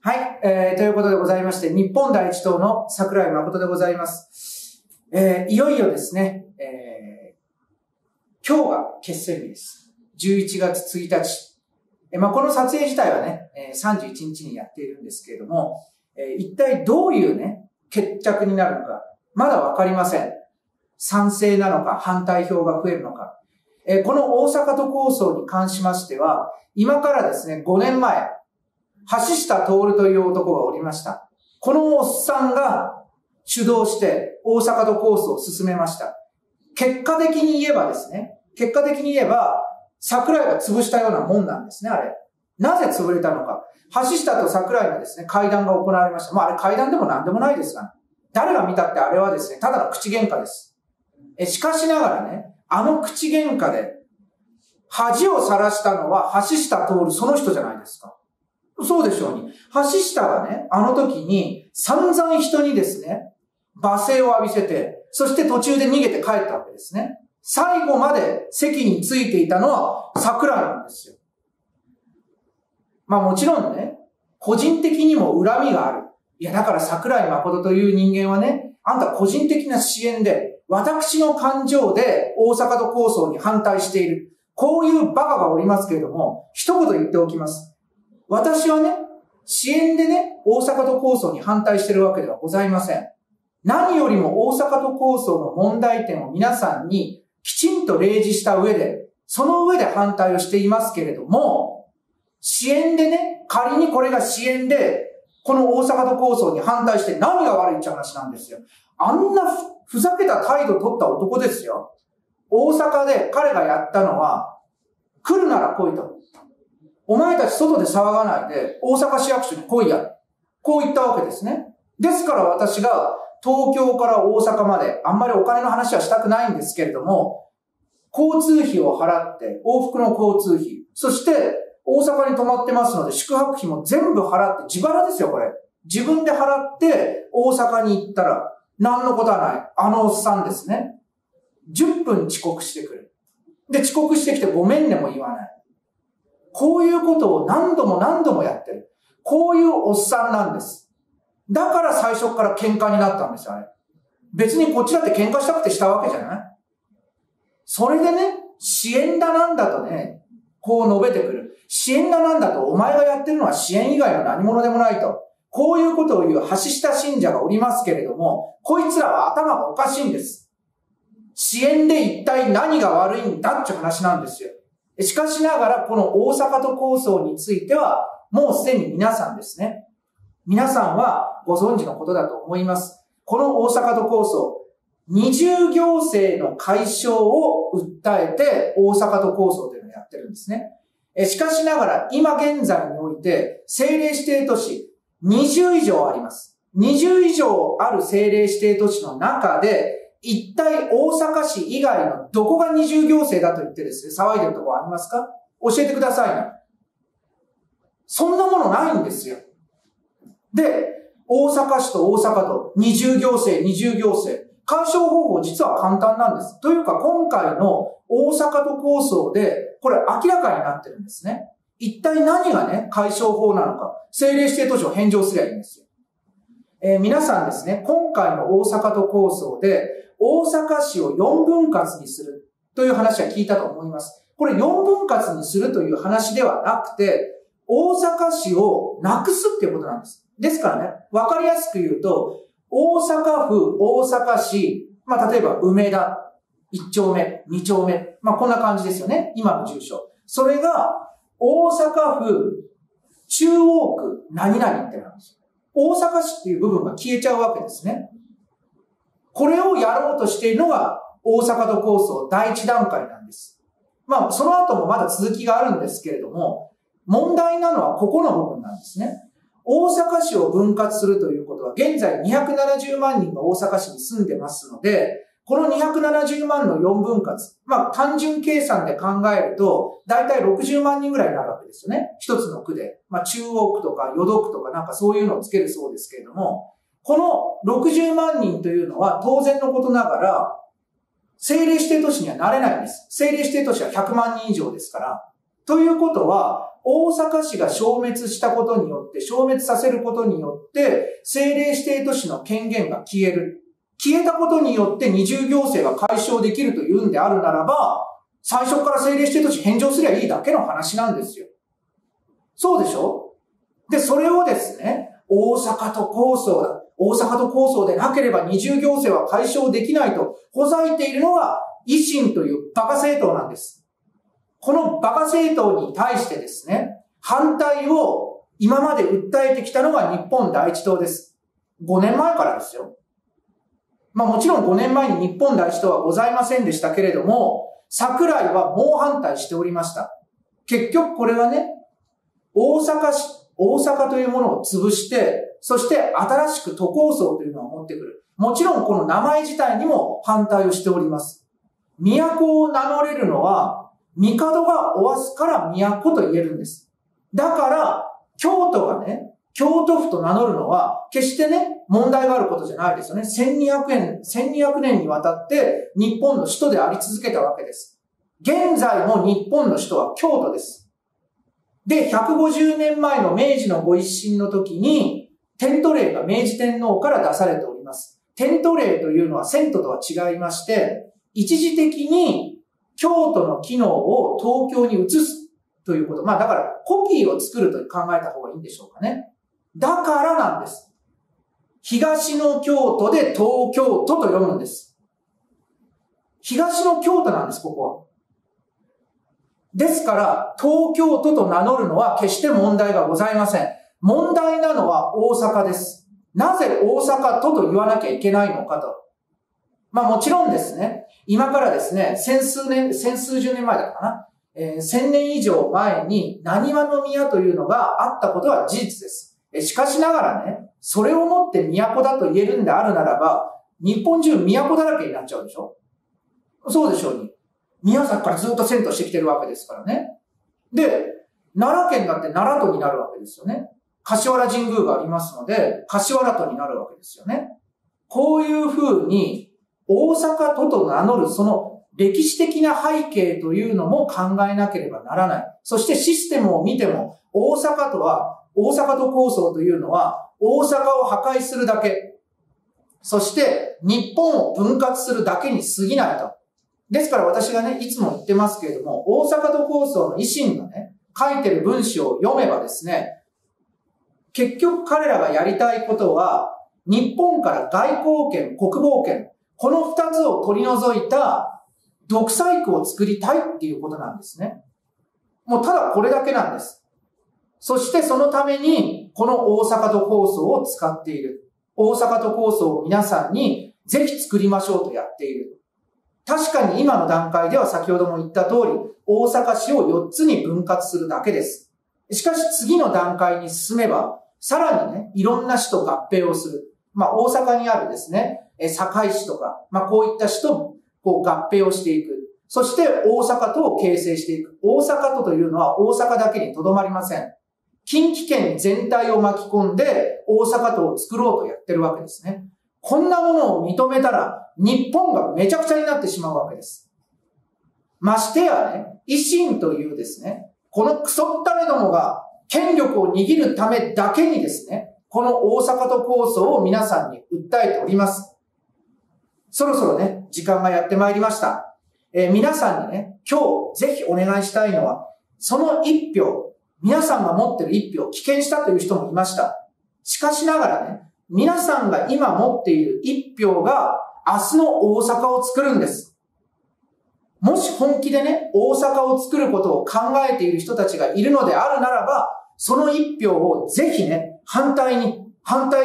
はい、ということでございまして、日本第一党の桜井誠でございます。いよいよですね、今日が決選日です。11月1日。この撮影自体はね、31日にやっているんですけれども、一体どういうね、決着になるのか、まだわかりません。賛成なのか、反対票が増えるのか。この大阪都構想に関しましては、今からですね、5年前、橋下徹という男がおりました。このおっさんが主導して大阪都構想を進めました。結果的に言えば、桜井が潰したようなもんなんですね、あれ。なぜ潰れたのか。橋下と桜井のですね、会談が行われました。まああれ会談でも何でもないですが、誰が見たってあれはですね、ただの口喧嘩です。しかしながらね、あの口喧嘩で恥をさらしたのは橋下徹その人じゃないですか。そうでしょうに。橋下がね、あの時に散々人にですね、罵声を浴びせて、そして途中で逃げて帰ったわけですね。最後まで席についていたのは桜井なんですよ。まあもちろんね、個人的にも恨みがある。いやだから桜井誠という人間はね、あんた個人的な支援で、私の感情で大阪都構想に反対している。こういうバカがおりますけれども、一言言っておきます。私はね、支援でね、大阪都構想に反対してるわけではございません。何よりも大阪都構想の問題点を皆さんにきちんと例示した上で、その上で反対をしていますけれども、支援でね、仮にこれが支援で、この大阪都構想に反対して何が悪いって話なんですよ。あんなふざけた態度を取った男ですよ。大阪で彼がやったのは、来るなら来いと。お前たち外で騒がないで、大阪市役所に来いや。こう言ったわけですね。ですから私が東京から大阪まで、あんまりお金の話はしたくないんですけれども、交通費を払って、往復の交通費、そして大阪に泊まってますので、宿泊費も全部払って、自腹ですよ、これ。自分で払って、大阪に行ったら、何のことはない。あのおっさんですね。10分遅刻してくる。で、遅刻してきてごめんねも言わない。こういうことを何度もやってる。こういうおっさんなんです。だから最初から喧嘩になったんですよね。別にこっちだって喧嘩したくてしたわけじゃない。それでね、支援だなんだとね、こう述べてくる。支援だなんだと、お前がやってるのは支援以外の何者でもないと。こういうことを言う橋下信者がおりますけれども、こいつらは頭がおかしいんです。支援で一体何が悪いんだって話なんですよ。しかしながら、この大阪都構想については、もうすでに皆さんですね。皆さんはご存知のことだと思います。この大阪都構想、二重行政の解消を訴えて、大阪都構想というのをやってるんですね。しかしながら、今現在において、政令指定都市20以上あります。20以上ある政令指定都市の中で、一体大阪市以外のどこが二重行政だと言ってですね、騒いでるところありますか？教えてくださいね。そんなものないんですよ。で、大阪市と大阪都、二重行政。解消方法実は簡単なんです。というか、今回の大阪都構想で、これ明らかになってるんですね。一体何がね、解消法なのか。政令指定都市を返上すればいいんですよ。皆さんですね、今回の大阪都構想で、大阪市を4分割にするという話は聞いたと思います。これ4分割にするという話ではなくて、大阪市をなくすっていうことなんです。ですからね、わかりやすく言うと、大阪府、大阪市、まあ例えば梅田、1丁目、2丁目、まあこんな感じですよね、今の住所。それが、大阪府、中央区、何々ってなんです。大阪市っていう部分が消えちゃうわけですね。これをやろうとしているのが大阪都構想第一段階なんです。まあ、その後もまだ続きがあるんですけれども、問題なのはここの部分なんですね。大阪市を分割するということは、現在270万人が大阪市に住んでますので、この270万の4分割、まあ、単純計算で考えると、だいたい60万人ぐらいになるわけですよね。一つの区で。まあ、中央区とか淀区とかなんかそういうのをつけるそうですけれども、この60万人というのは当然のことながら、政令指定都市にはなれないんです。政令指定都市は100万人以上ですから、ということは、大阪市が消滅したことによって、消滅させることによって、政令指定都市の権限が消える。消えたことによって二重行政が解消できるというんであるならば、最初から政令指定都市返上すりゃいいだけの話なんですよ。そうでしょ？で、それをですね、大阪都構想だ。大阪都構想でなければ二重行政は解消できないと、ほざいているのが維新というバカ政党なんです。このバカ政党に対してですね、反対を今まで訴えてきたのが日本第一党です。5年前からですよ。まあもちろん5年前に日本第一党はございませんでしたけれども、桜井は猛反対しておりました。結局これはね、大阪というものを潰して、そして新しく都構想というのを持ってくる。もちろんこの名前自体にも反対をしております。都を名乗れるのは、帝がおわすから都と言えるんです。だから、京都がね、京都府と名乗るのは、決してね、問題があることじゃないですよね。1200年にわたって日本の首都であり続けたわけです。現在も日本の首都は京都です。で、150年前の明治のご一新の時に、天都令が明治天皇から出されております。天都令というのは遷都とは違いまして、一時的に、京都の機能を東京に移すということ。まあだからコピーを作ると考えた方がいいんでしょうかね。だからなんです。東の京都で東京都と読むんです。東の京都なんです、ここは。ですから、東京都と名乗るのは決して問題がございません。問題なのは大阪です。なぜ大阪都と言わなきゃいけないのかと。まあもちろんですね、今からですね、千数十年前だったかな。1000年以上前に浪速宮というのがあったことは事実です。しかしながらね、それをもって都だと言えるんであるならば、日本中都だらけになっちゃうでしょ？そうでしょうに。宮崎からずっと遷都してきてるわけですからね。で、奈良県だって奈良都になるわけですよね。柏原神宮がありますので、柏原都になるわけですよね。こういう風に、大阪都と名乗るその歴史的な背景というのも考えなければならない。そしてシステムを見ても、大阪都構想というのは、大阪を破壊するだけ。そして、日本を分割するだけに過ぎないと。ですから私がね、いつも言ってますけれども、大阪都構想の維新のね、書いてる文章を読めばですね、結局彼らがやりたいことは、日本から外交権、国防権、この二つを取り除いた独裁区を作りたいっていうことなんですね。もうただこれだけなんです。そしてそのためにこの大阪都構想を使っている。大阪都構想を皆さんにぜひ作りましょうとやっている。確かに今の段階では先ほども言った通り、大阪市を4つに分割するだけです。しかし次の段階に進めば、さらにね、いろんな市と合併をする。まあ大阪にあるですね、堺市とか、まあ、こういった市とこう合併をしていく。そして大阪都を形成していく。大阪都というのは大阪だけにとどまりません。近畿圏全体を巻き込んで大阪都を作ろうとやってるわけですね。こんなものを認めたら日本がめちゃくちゃになってしまうわけです。ましてやね、維新というですね、このクソったれどもが権力を握るためだけにですね、この大阪都構想を皆さんに訴えております。そろそろね、時間がやってまいりました。皆さんにね、今日ぜひお願いしたいのは、その一票、皆さんが持ってる一票、棄権したという人もいました。しかしながらね、皆さんが今持っている一票が、明日の大阪を作るんです。もし本気でね、大阪を作ることを考えている人たちがいるのであるならば、その一票をぜひね、反対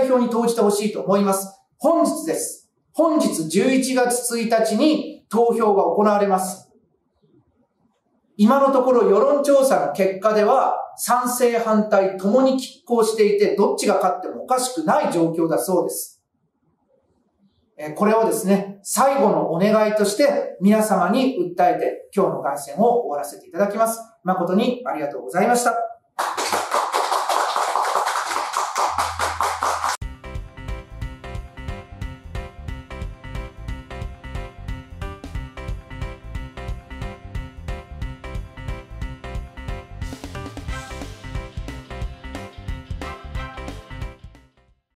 票に投じてほしいと思います。本日です。本日11月1日に投票が行われます。今のところ世論調査の結果では賛成反対ともに拮抗していてどっちが勝ってもおかしくない状況だそうです。これをですね、最後のお願いとして皆様に訴えて今日の観戦を終わらせていただきます。誠にありがとうございました。